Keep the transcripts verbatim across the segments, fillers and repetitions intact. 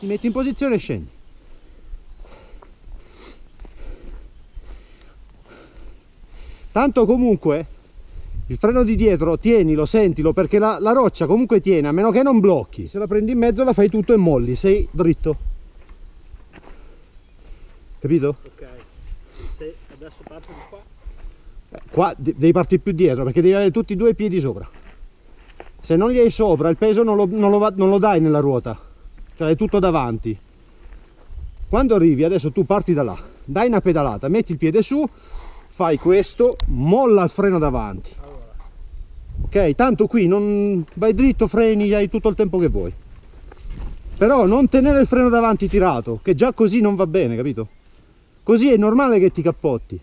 ti metti in posizione e scendi. Tanto comunque il freno di dietro tienilo, sentilo, perché la, la roccia comunque tiene, a meno che non blocchi. Se la prendi in mezzo la fai tutto e molli, sei dritto, capito? Ok, se adesso parto di qua, eh, qua devi partire più dietro, perché devi avere tutti e due i piedi sopra. Se non li hai sopra il peso non lo, non lo, non lo dai nella ruota, cioè è tutto davanti. Quando arrivi adesso tu parti da là, dai una pedalata, metti il piede su, fai questo, molla il freno davanti, allora. Ok, tanto qui non vai dritto, freni, hai tutto il tempo che vuoi, però non tenere il freno davanti tirato, che già così non va bene, capito? Così è normale che ti cappotti.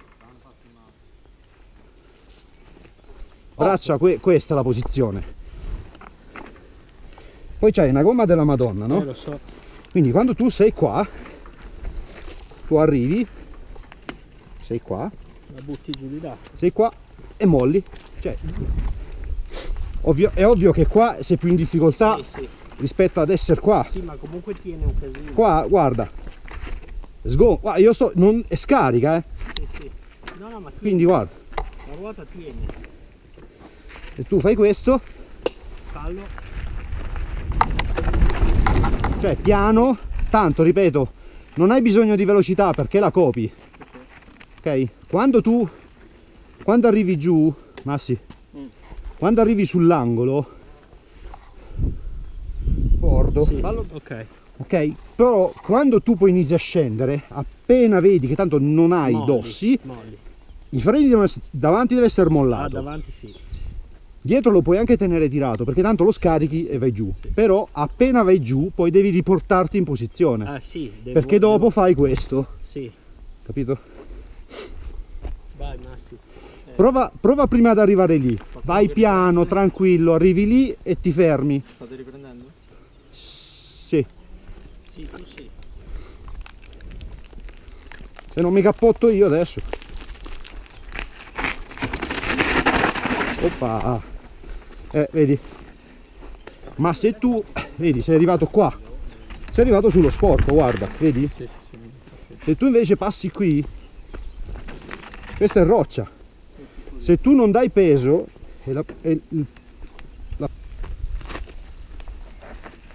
Braccia, que questa è la posizione. Poi c'hai una gomma della Madonna, no? Eh, lo so. Quindi quando tu sei qua, tu arrivi, sei qua, la butti giù di là, sei qua e molli, cioè ovvio, è ovvio che qua sei più in difficoltà, sì, sì, rispetto ad essere qua. Sì, ma comunque tiene un casino. Qua, guarda, sgon, guarda, io sto, non è scarica, eh. Sì, sì. No, no, ma tiene. Quindi guarda, la ruota tiene. E tu fai questo, fallo, cioè piano, tanto ripeto, non hai bisogno di velocità perché la copi. Ok? Quando tu quando arrivi giù, Massi, mm. quando arrivi sull'angolo bordo, sì, ok, ok, però quando tu poi inizi a scendere, appena vedi che tanto non hai molli, dossi, molli. I freni devono essere, davanti deve essere mollato. Ah, davanti sì. Dietro lo puoi anche tenere tirato perché tanto lo scarichi e vai giù, sì. Però appena vai giù poi devi riportarti in posizione. Ah, sì, devo, perché dopo devo... fai questo. Sì. Capito? Vai Massi. Eh. Prova, prova prima ad arrivare lì. Vai piano, tranquillo, arrivi lì e ti fermi. State riprendendo? Sì. Sì, tu sì. Se non mi cappotto io adesso. Oppa. Eh, vedi, ma se tu vedi sei arrivato qua, sei arrivato sullo sporco, guarda, vedi, se tu invece passi qui, questa è roccia, se tu non dai peso e la, e la,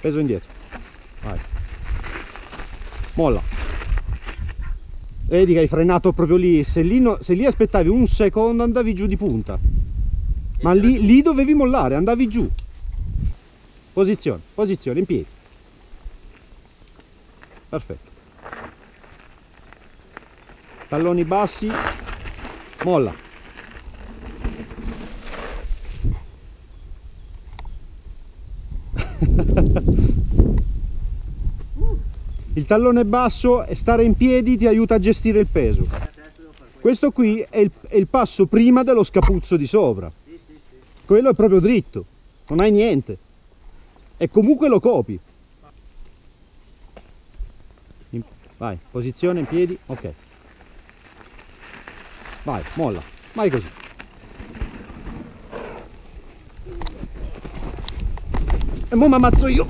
peso indietro, vai, molla, vedi che hai frenato proprio lì, se lì, no, se lì aspettavi un secondo andavi giù di punta. Ma lì, lì dovevi mollare, andavi giù. Posizione, posizione, in piedi. Perfetto. Talloni bassi, molla. Il tallone basso e stare in piedi ti aiuta a gestire il peso. Questo qui è il, è il passo prima dello scapuzzo di sopra. Quello è proprio dritto, non hai niente e comunque lo copi. In, vai, posizione in piedi, ok, vai, molla, vai così, e mo' mi ammazzo io.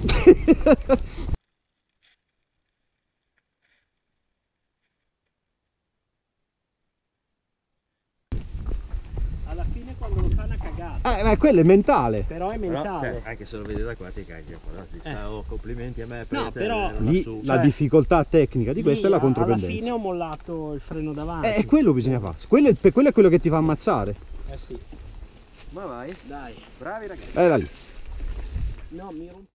Eh, ma quello è mentale. Però è mentale. Però, cioè, anche se lo vedi da qua ti cagli. Eh. Oh, complimenti a me. Per no, però lì, la cioè, difficoltà tecnica di questa è la contropendenza. Alla fine ho mollato il freno davanti. Eh, quello bisogna fare. Quello è, quello è quello che ti fa ammazzare. Eh sì. Ma vai. Dai. Bravi ragazzi. Era lì. No, mi rompo.